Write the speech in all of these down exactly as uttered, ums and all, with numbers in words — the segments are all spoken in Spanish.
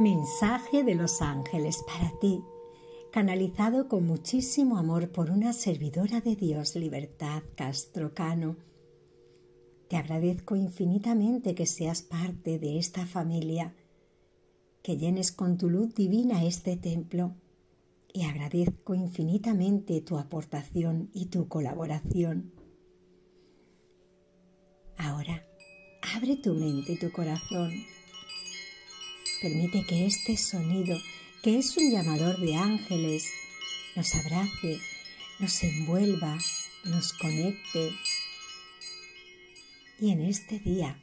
Mensaje de los ángeles para ti, canalizado con muchísimo amor por una servidora de Dios, Libertad Castro Cano. Te agradezco infinitamente que seas parte de esta familia, que llenes con tu luz divina este templo, y agradezco infinitamente tu aportación y tu colaboración. Ahora, abre tu mente y tu corazón. Permite que este sonido, que es un llamador de ángeles, nos abrace, nos envuelva, nos conecte. Y en este día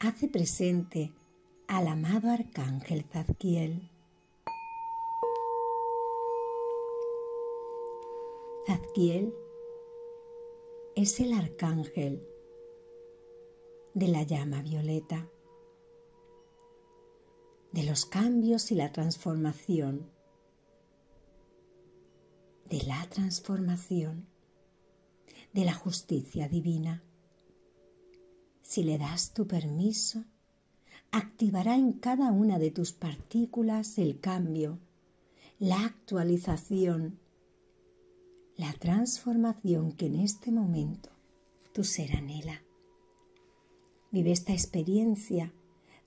hace presente al amado arcángel Zadquiel. Zadquiel es el arcángel de la llama violeta, de los cambios y la transformación, de la transformación, de la justicia divina. Si le das tu permiso, activará en cada una de tus partículas el cambio, la actualización, la transformación que en este momento tu ser anhela. Vive esta experiencia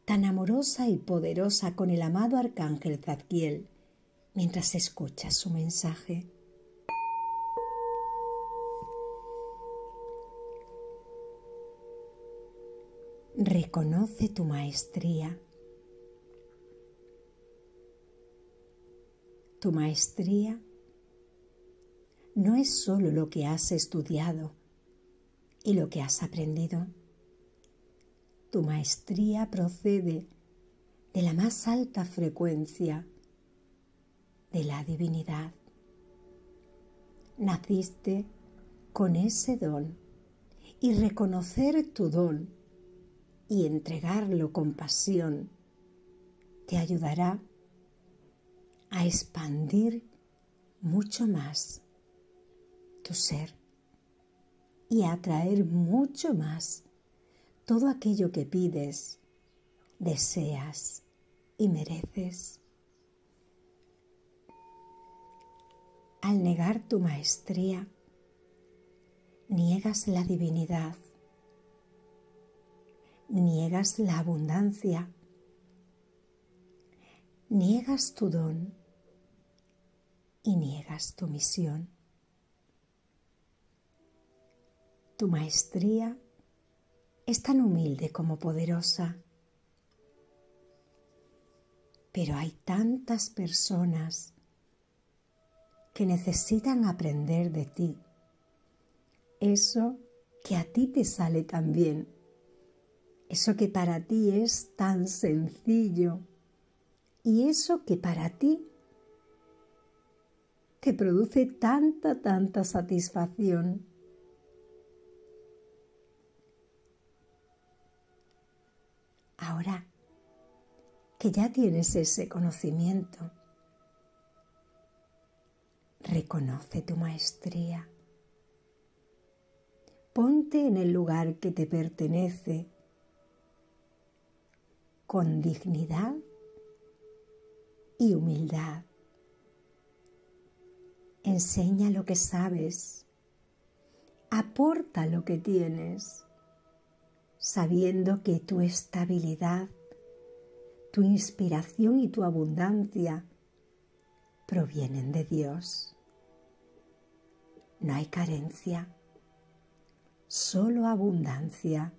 tan amorosa y poderosa con el amado arcángel Zadquiel, mientras escuchas su mensaje. Reconoce tu maestría, tu maestría no es solo lo que has estudiado y lo que has aprendido. Tu maestría procede de la más alta frecuencia de la divinidad. Naciste con ese don, y reconocer tu don y entregarlo con pasión te ayudará a expandir mucho más tu ser y a atraer mucho más todo aquello que pides, deseas y mereces. Al negar tu maestría, niegas la divinidad, niegas la abundancia, niegas tu don y niegas tu misión. Tu maestría es tan humilde como poderosa, pero hay tantas personas que necesitan aprender de ti, eso que a ti te sale tan bien, eso que para ti es tan sencillo y eso que para ti te produce tanta, tanta satisfacción. Ahora que ya tienes ese conocimiento, reconoce tu maestría. Ponte en el lugar que te pertenece con dignidad y humildad. Enseña lo que sabes, aporta lo que tienes, sabiendo que tu estabilidad, tu inspiración y tu abundancia provienen de Dios. No hay carencia, solo abundancia,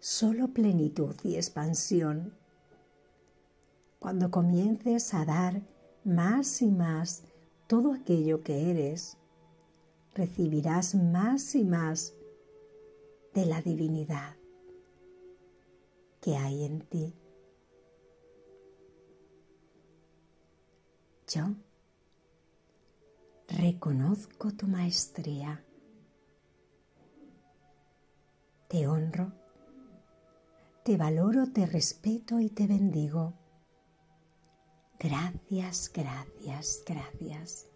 solo plenitud y expansión. Cuando comiences a dar más y más todo aquello que eres, recibirás más y más de la divinidad que hay en ti. Yo reconozco tu maestría, te honro, te valoro, te respeto y te bendigo. Gracias, gracias, gracias.